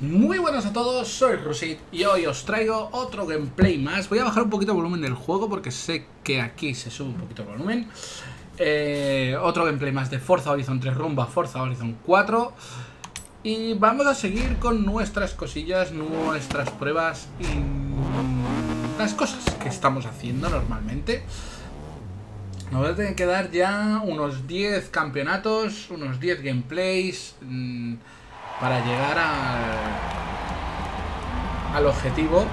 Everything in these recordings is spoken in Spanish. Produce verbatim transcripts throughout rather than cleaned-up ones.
Muy buenas a todos, soy Rusith y hoy os traigo otro gameplay más. Voy a bajar un poquito el volumen del juego porque sé que aquí se sube un poquito el volumen. eh, Otro gameplay más de Forza Horizon tres rumba Forza Horizon cuatro. Y vamos a seguir con nuestras cosillas, nuestras pruebas y las cosas que estamos haciendo normalmente. Nos van a tener que dar ya unos diez campeonatos, unos diez gameplays mmm, para llegar al, al objetivo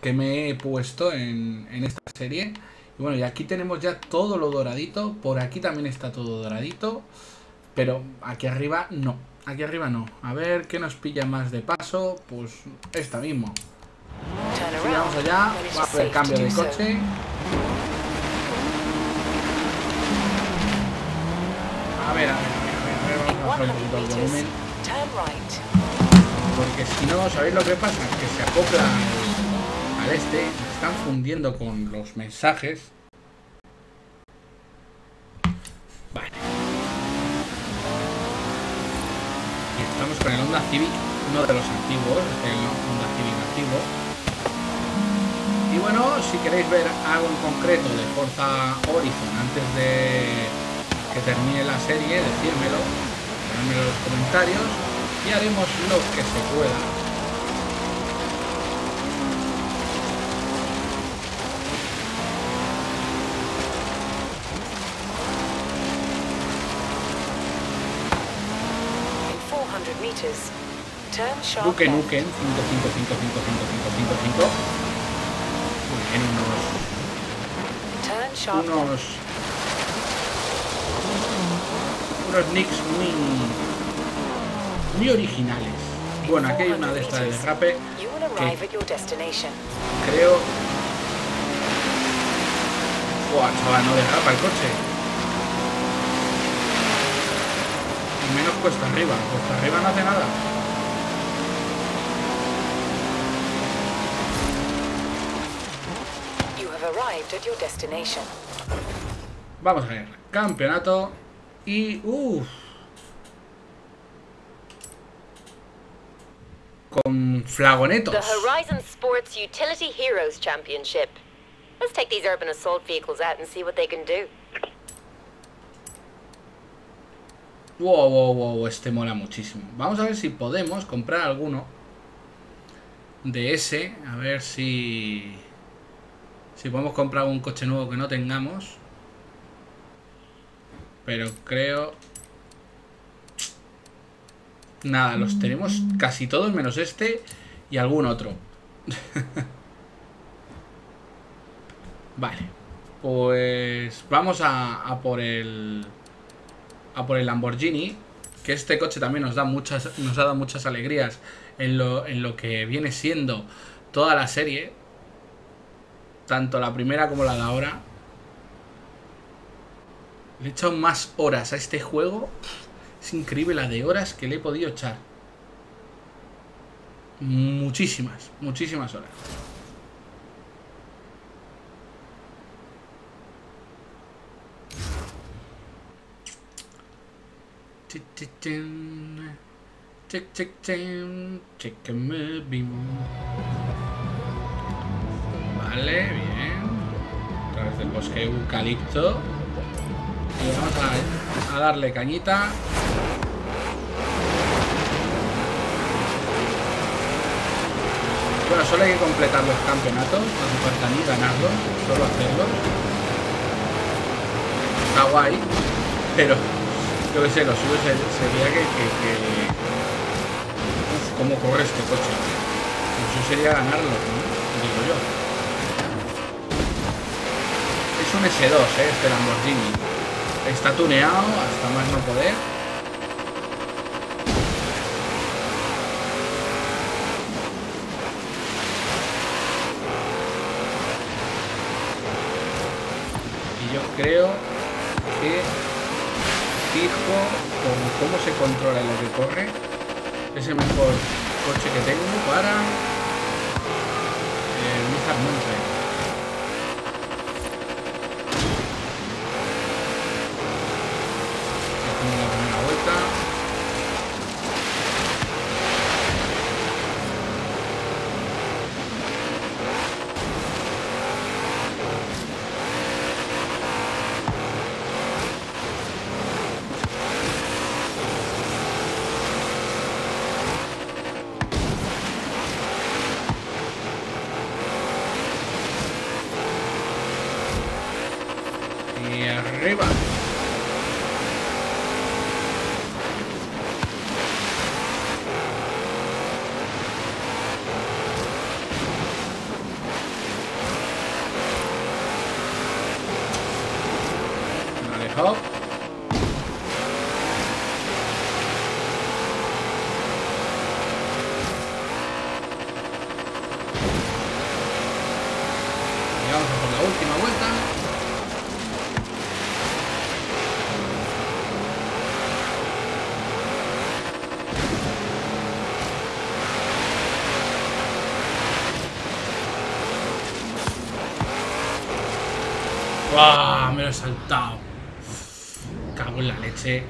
que me he puesto en, en esta serie. Y bueno, y aquí tenemos ya todo lo doradito. Por aquí también está todo doradito, pero aquí arriba no. Aquí arriba no. A ver, ¿qué nos pilla más de paso? Pues esta mismo. Si vamos allá, va a hacer cambio de coche. A ver, a ver, a ver, a ver, a ver, vamos a hacer un poquito el volumen. Porque si no, ¿sabéis lo que pasa? Que se acoplan al este, se están fundiendo con los mensajes. Vale. Y estamos con el Honda Civic, uno de los antiguos, el Honda Civic antiguo. Y bueno, si queréis ver algo en concreto de Forza Horizon antes de que termine la serie, decírmelo, ponedmelo en los comentarios. Y haremos lo que se pueda. Duque Nukem, cinco cinco cinco cinco cinco cinco cinco cinco. Unos... Unos... Unos nicks muy... muy originales. Bueno, aquí hay una de estas de derrape que creo... ¡Buah, chaval! No derrapa el coche. Y menos cuesta arriba. Cuesta arriba no hace nada. Vamos a ver. Campeonato. Y... uff. Con flagonetos. The Horizon Sports Utility Heroes Championship. Let's take these urban assault vehicles out and see what they can do. Wow, wow, wow, este mola muchísimo. Vamos a ver si podemos comprar alguno de ese, a ver si si podemos comprar un coche nuevo que no tengamos. Pero creo nada, los tenemos casi todos menos este y algún otro. Vale, pues vamos a, a por el a por el Lamborghini, que este coche también nos da muchas nos ha dado muchas alegrías en lo, en lo que viene siendo toda la serie, tanto la primera como la de ahora. Le he echado más horas a este juego. Es increíble la de horas que le he podido echar. Muchísimas, muchísimas horas. Vale, bien. A través del bosque eucalipto. Y vamos a, a darle cañita. Bueno, solo hay que completar los campeonatos, no hace falta ni ganarlos, solo hacerlos. Está guay, pero yo que sé, lo suyo sería que... que, que... Uf, cómo corre este coche. Eso sería ganarlo, ¿no? Digo yo. Es un ese dos, ¿eh? Este Lamborghini. Está tuneado hasta más no poder. Creo que fijo con cómo se controla lo que corre es el mejor coche que tengo para eh, Mizar Monte. Hacemos la primera vuelta. arriba. Vale, hop. Y vamos a por la última vuelta. ¡Ah! Me lo he saltado. Cago en la leche.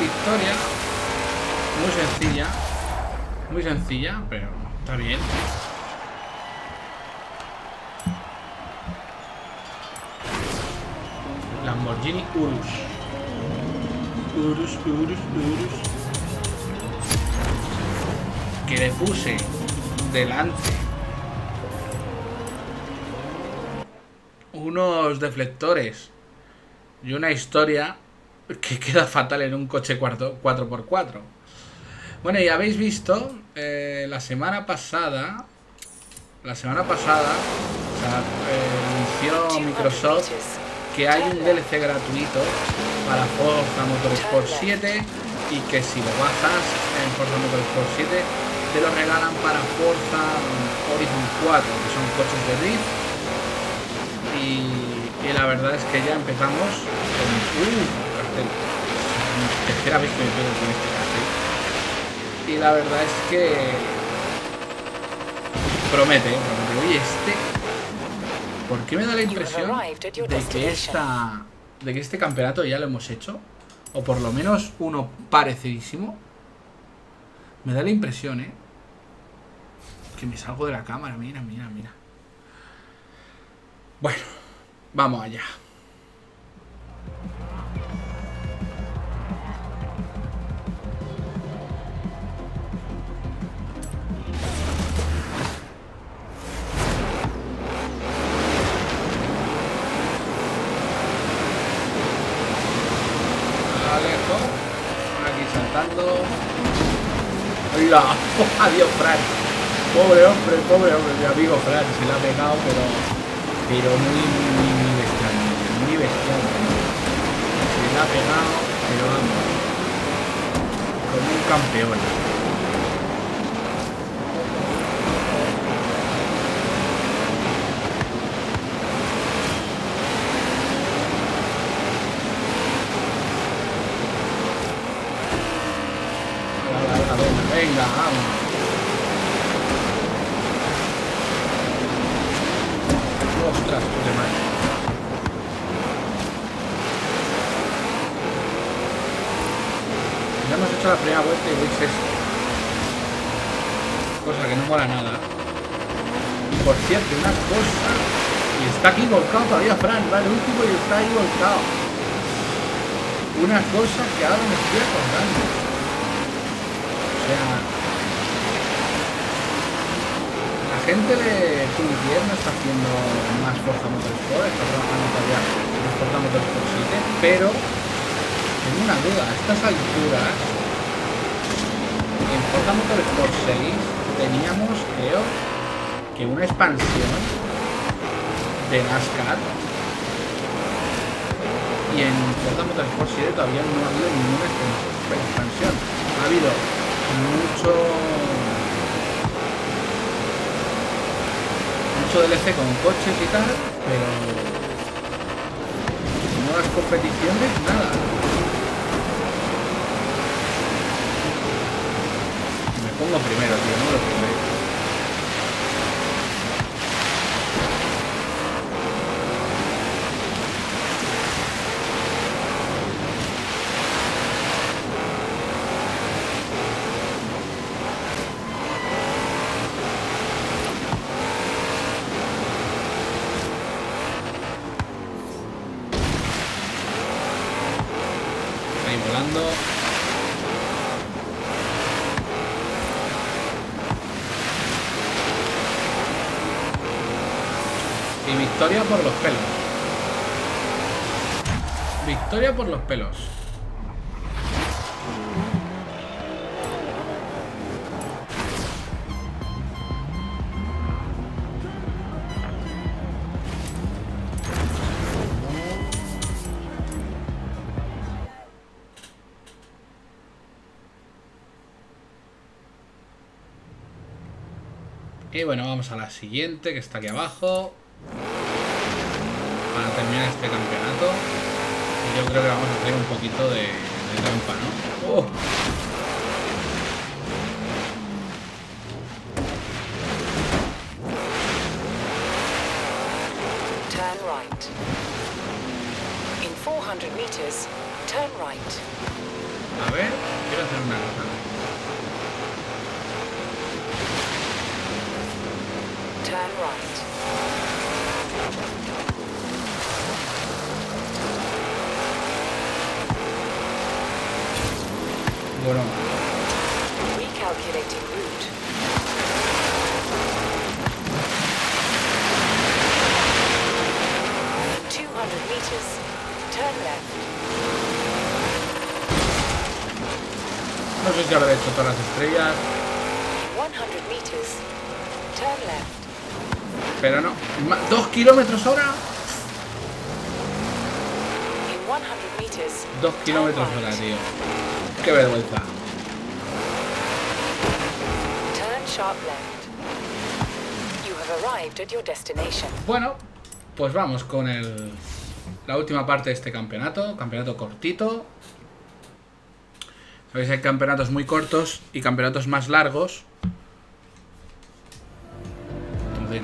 Victoria muy sencilla, muy sencilla, pero está bien. Lamborghini Urus. Urus, Urus, Urus. Que le puse delante unos deflectores y una historia que queda fatal en un coche cuatro por cuatro. Bueno, y habéis visto eh, la semana pasada la semana pasada o sea, eh, anunció Microsoft que hay un D L C gratuito para Forza Motorsport siete y que si lo bajas en Forza Motorsport siete te lo regalan para Forza Horizon cuatro, que son coches de drift. Y, y la verdad es que ya empezamos con... Uh, tercera vez que me pierdo con este cartel. Y la verdad es que promete, promete. Y este, porque me da la impresión de que esta de que este campeonato ya lo hemos hecho, o por lo menos uno parecidísimo. Me da la impresión, eh que me salgo de la cámara. Mira, mira, mira. Bueno, vamos allá. La... Oh, adiós, Fran. Pobre hombre, pobre hombre, mi amigo Fran. Se la ha pegado, pero... Pero muy, muy, muy bestial. Muy bestial. Se la ha pegado, pero vamos. Como un campeón. Venga, vamos. Ostras, tú de madre. Ya hemos hecho la primera vuelta y veis esto. Cosa que no mola nada. Y por cierto, una cosa. Y está aquí volcado todavía Fran, va el último y está ahí volcado. Una cosa que ahora me estoy acordando. La gente de Twitter no está haciendo más Forza Motorsport, está trabajando todavía en Forza Motorsport siete, pero tengo una duda, a estas alturas en Forza Motorsport seis teníamos, creo, que una expansión de NASCAR, y en Forza Motorsport siete todavía no ha habido ninguna expansión. Ha habido mucho mucho D L C con coches y tal, pero no las competiciones, nada. Me pongo primero, tío, no lo primero. Y victoria por los pelos. Victoria por los pelos. Y bueno, vamos a la siguiente, que está aquí abajo, para terminar este campeonato. Y yo creo que vamos a hacer un poquito de, de trampa, ¿no? ¡Oh! Turn right. In four hundred meters, turn right. A ver, quiero hacer una nota. Turn right. Bueno. Recalculating route. two hundred meters, turn left. No sé si habré hecho todas las estrellas. one hundred meters, turn left. Pero no, dos kilómetros hora. Dos kilómetros hora, tío. Qué vergüenza. Bueno, pues vamos con el, la última parte de este campeonato. Campeonato cortito. Sabéis, hay campeonatos muy cortos y campeonatos más largos.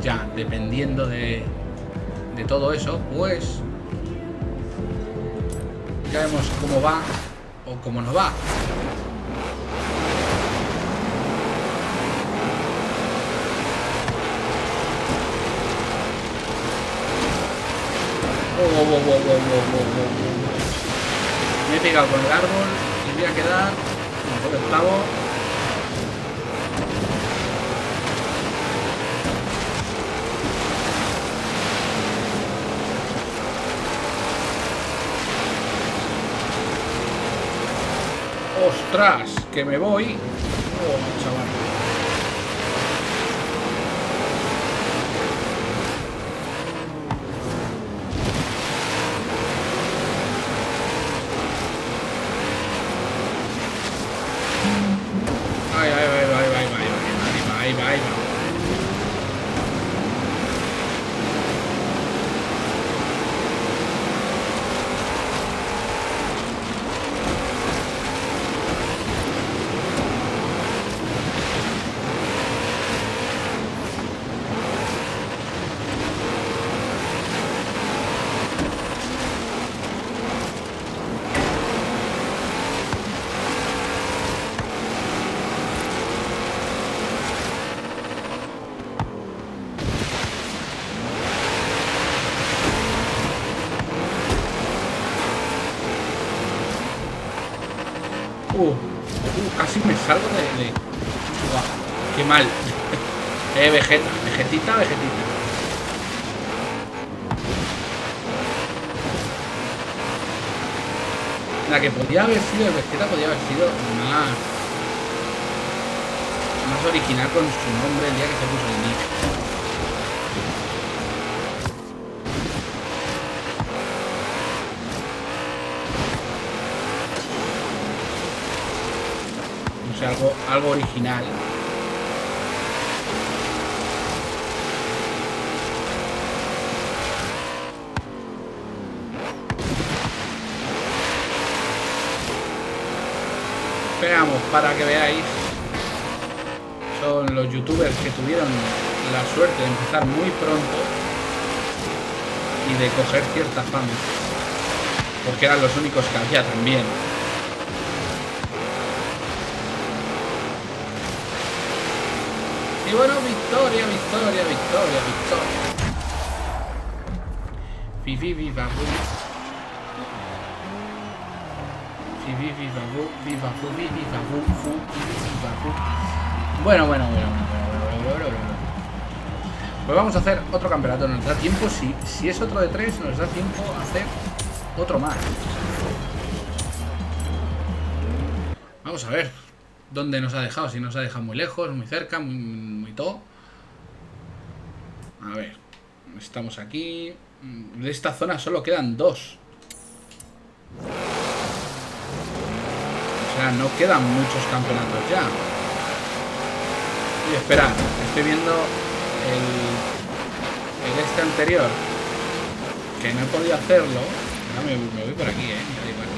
Ya, dependiendo de, de todo eso, pues ya vemos cómo va o cómo no va. Oh, oh, oh, oh, oh, oh, oh. Me he pegado con el árbol y voy a quedar como octavo. ¡Ostras! ¡Que me voy! ¡Oh, chaval! ¡Ay, ay, ay, ay, ay, ay, ay, ay, ay, ay! Uh, uh, casi me salgo de... de... Uah, qué mal. eh, Vegeta, Vegetita, Vegetita. La que podía haber sido el Vegeta podía haber sido más... más original con su nombre el día que se puso el nick. Algo, algo original. ganamos, para que veáis. Son los youtubers que tuvieron la suerte de empezar muy pronto y de coger cierta fama, porque eran los únicos que había también. Y bueno, victoria, victoria, victoria, victoria. Vivi, viva, vivi, viva, viva, viva. Bueno, bueno, bueno, bueno, bueno. Pues vamos a hacer otro campeonato. Nos da tiempo, si, si es otro de tres, nos da tiempo a hacer otro más. Vamos a ver dónde nos ha dejado. Si nos ha dejado muy lejos, muy cerca, muy, muy todo. A ver, estamos aquí. De esta zona solo quedan dos. O sea, no quedan muchos campeonatos ya. Y esperad, estoy viendo El, el este anterior, que no he podido hacerlo. No, me, me voy por aquí, eh. Da igual.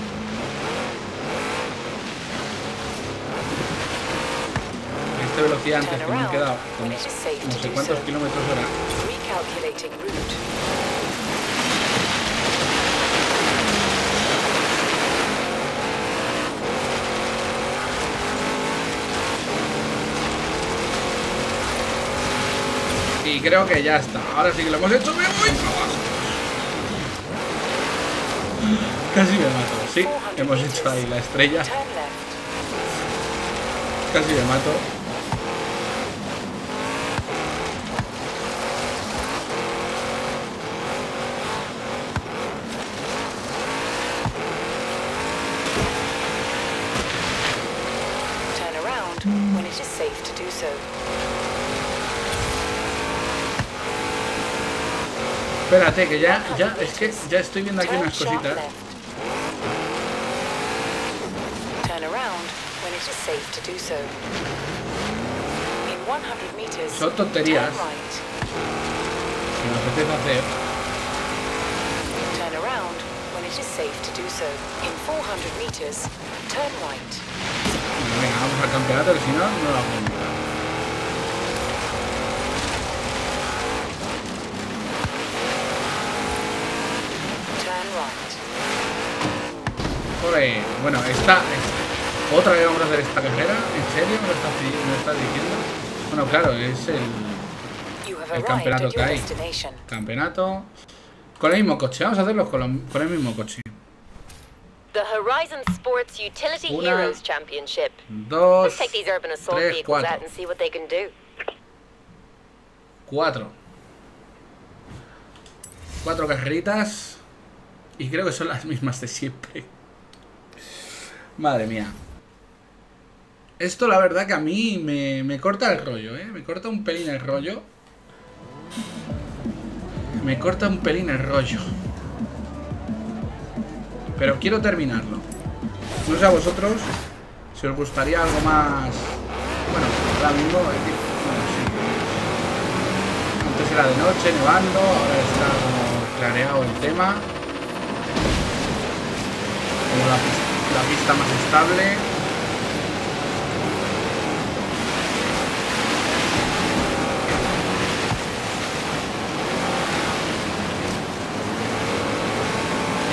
Este velocidad antes que me he quedado con no sé cuántos kilómetros hora. Y creo que ya está. Ahora sí que lo hemos hecho. ¡Me voy para abajo! Casi me mato. Sí, hemos hecho ahí la estrella. Casi me mato. Turn around when it is safe to do so. Espérate, que ya, ya, es que ya estoy viendo aquí unas cositas. Son tonterías que me apetece hacer. Venga, vamos al campeonato, que si no, no lo hacemos. Bueno, esta, esta otra vez vamos a hacer esta carrera. ¿En serio me lo estás, me lo estás diciendo? Bueno, claro, es el, el campeonato que hay. Campeonato con el mismo coche. Vamos a hacerlo con, lo, con el mismo coche. Una, dos, tres, cuatro. Cuatro. Cuatro carreritas. Y creo que son las mismas de siempre. Madre mía. Esto la verdad que a mí me, me corta el rollo, ¿eh? Me corta un pelín el rollo. Me corta un pelín el rollo. Pero quiero terminarlo. No sé a vosotros si os gustaría algo más. Bueno, ahora mismo es que, bueno, sí. Antes era de noche, nevando. Ahora está como clareado el tema. Como la pista. La pista más estable.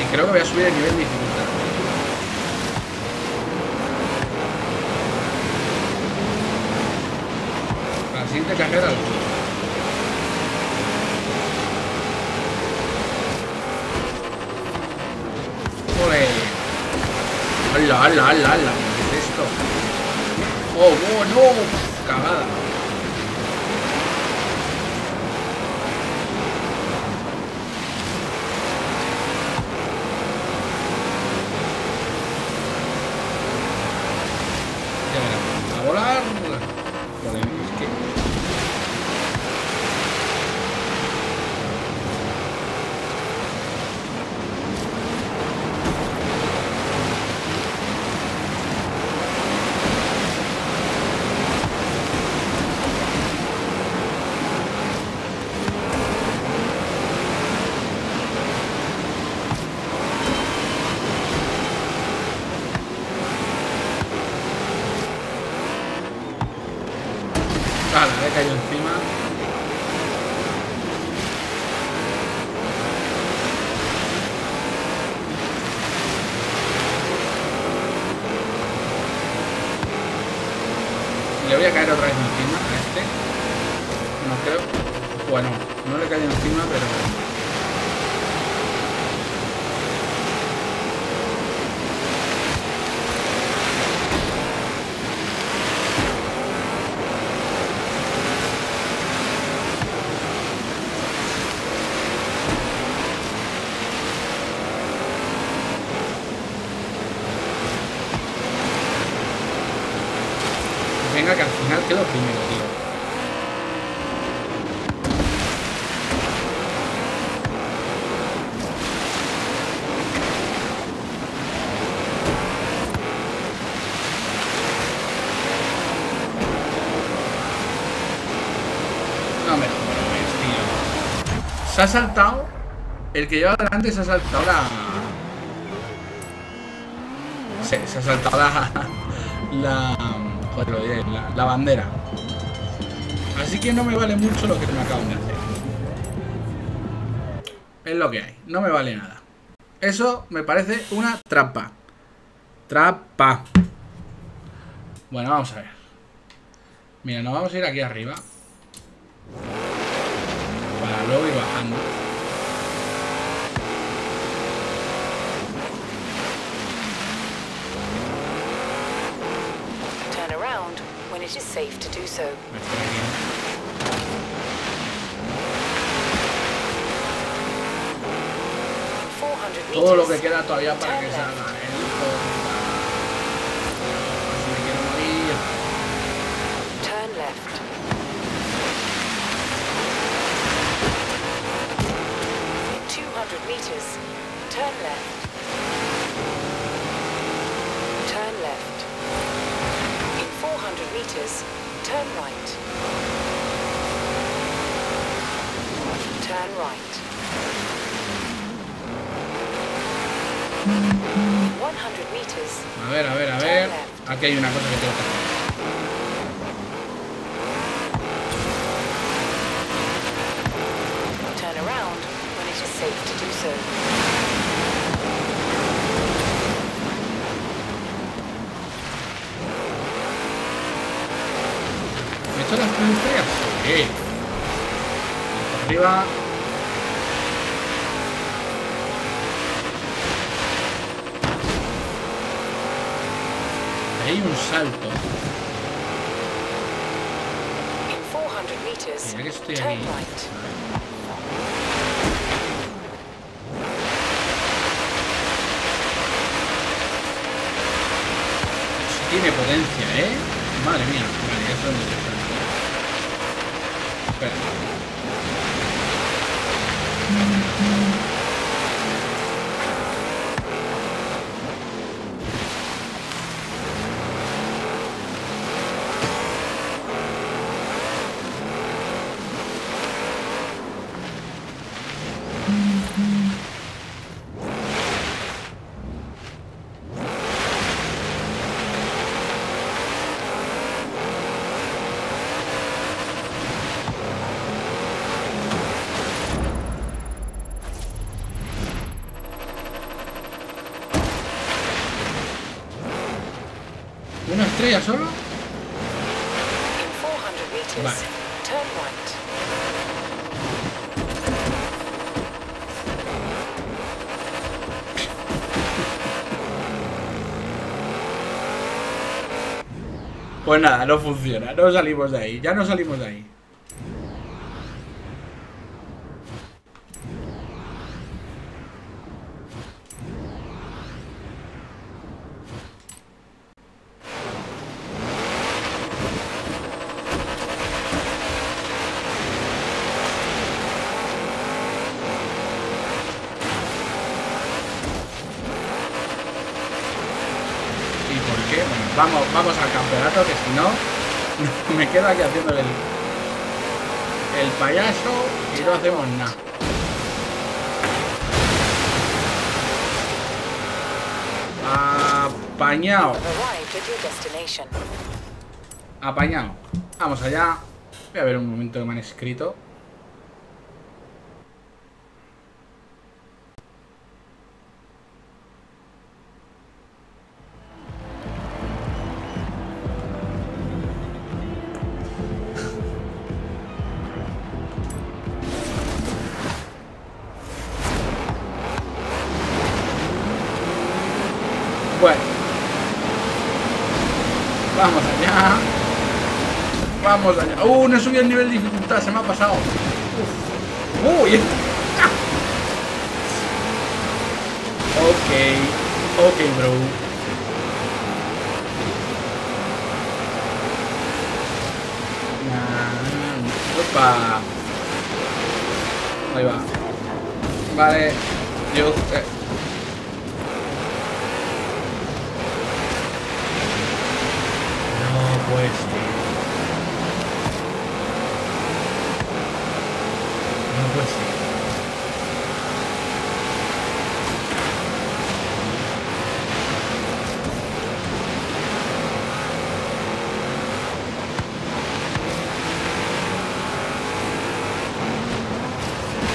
Y creo que voy a subir el nivel de dificultad. La siguiente carrera. ¡Hala, hala, hala, hala! ¿Qué es esto? ¡Oh, oh, no! ¡Cagada! Ya verás, a volar. Vale, es que... Vale, me he caído encima. Le voy a caer otra vez encima a este. No creo. Bueno, no le he caído encima, pero... Venga, que al final quedo primero, tío. No me jodas, tío. Se ha saltado. El que lleva adelante se ha saltado la... Sí, se ha saltado la... La... Joder, lo diré, la, la bandera. Así que no me vale mucho lo que me acaban de hacer. Es lo que hay, no me vale nada. Eso me parece una trampa. Trampa. Bueno, vamos a ver. Mira, nos vamos a ir aquí arriba para luego ir bajando. It is safe to do so. Todo lo que queda todavía para que salga el hijo. Si me quiero morir. Turn left. In two hundred meters, turn left. Turn left. four hundred meters, turn right. Turn right. one hundred meters. A ver, a ver, a ver. Aquí hay una cosa que tengo que hacer. Turn around when it is safe to do so. Las plantillas, sí. Arriba. Hay un salto. Mira que estoy aquí. Eso tiene potencia, ¿eh? Madre mía. Vale, eso es donde está. ¿Una estrella solo? Vale. Pues nada, no funciona, no salimos de ahí, ya no salimos de ahí. Vamos, vamos al campeonato, que si no, me quedo aquí haciendo el, el payaso y no hacemos nada. Apañado. Apañado. Vamos allá. Voy a ver un momento que me han escrito. Bueno, vamos allá. Vamos allá. Uh, no he subido el nivel de dificultad, se me ha pasado. Uf. Uy, ah. Ok, ok, bro. Nah. Opa. Ahí va. Vale. Yo. Eh. Pues, no pues.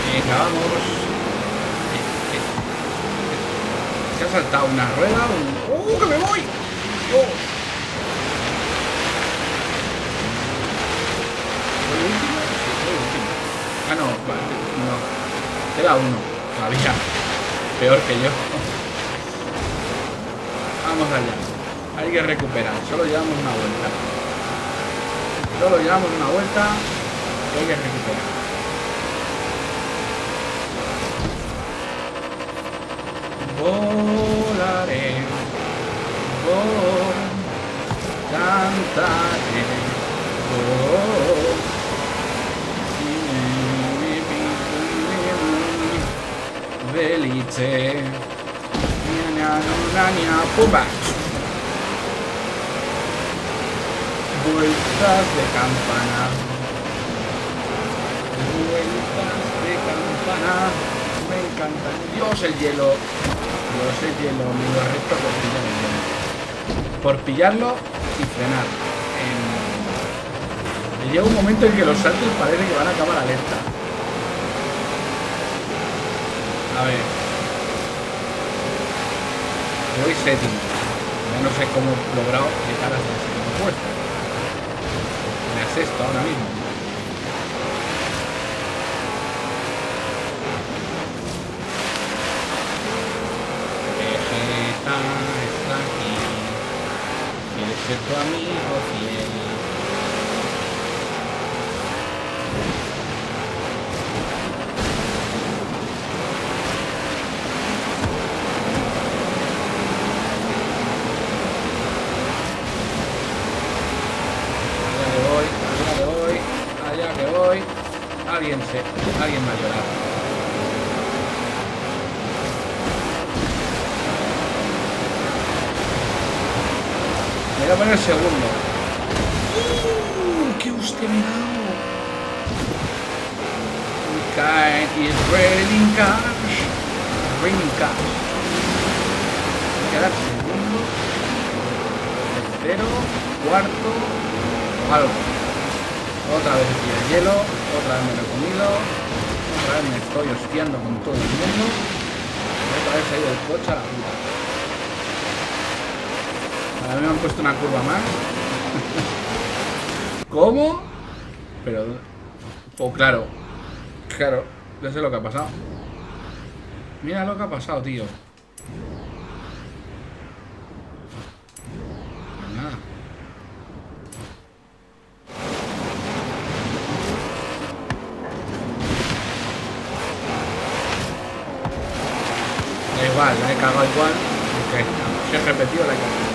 Venga, vamos. Se ha saltado una rueda. Un... ¡Uh, que me voy! ¡Oh! Ah, no, no. Queda uno todavía. Peor que yo. Vamos allá. Hay que recuperar. Solo llevamos una vuelta. Solo llevamos una vuelta. Y hay que recuperar. Volaré. Volaré. Cantaré. Volaré. Felice. Pumba. Vueltas de campana. Vueltas de campana. Me encanta. Dios el hielo. Dios el hielo. Me lo arresto por pillar el hielo. Por pillarlo y frenar. En... Llega un momento en que los saltos parece que van a acabar alerta. A ver, voy séptimo. Ya no sé cómo he logrado llegar hasta el segundo puesto. Me asesto ahora mismo. Vegeta está aquí. Quiere ser tu amigo fiel. Alguien se, alguien va a llorar. Me voy a poner el segundo. Uh, ¡Qué usted me da! Y es raining cash. Raining cash. Me queda el segundo. Tercero. Cuarto. Algo. Otra vez el hielo, otra vez me lo he comido, otra vez me estoy hostiando con todo el mundo, otra vez se ha ido el coche a la puta. Ahora me han puesto una curva más. ¿Cómo? Pero... Oh, claro. Claro, ya sé lo que ha pasado. Mira lo que ha pasado, tío. Igual, la he cagado igual, porque si he repetido la he cagado.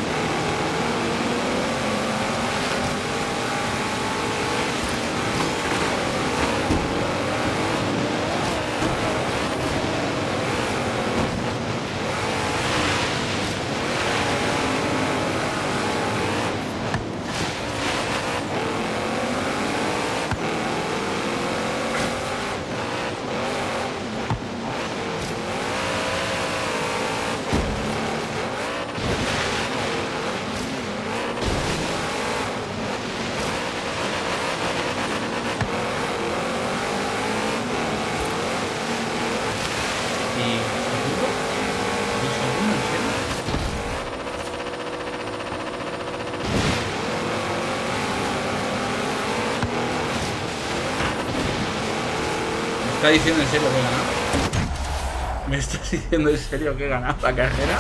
está diciendo en serio que he ganado. Me estás diciendo en serio que he ganado la carrera.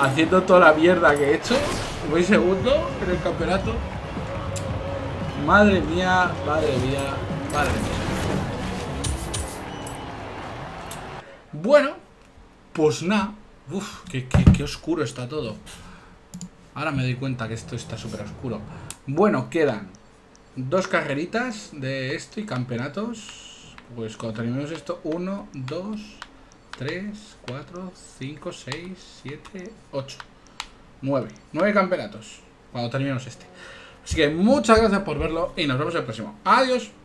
Haciendo toda la mierda que he hecho. Voy segundo en el campeonato. Madre mía, madre mía, madre mía. Bueno, pues nada. Uf, qué, qué, qué oscuro está todo. Ahora me doy cuenta que esto está súper oscuro. Bueno, quedan dos carreritas de esto y campeonatos. Pues cuando terminemos esto, uno, dos, tres, cuatro, cinco, seis, siete, ocho, nueve. nueve campeonatos cuando terminemos este. Así que muchas gracias por verlo y nos vemos en el próximo. Adiós.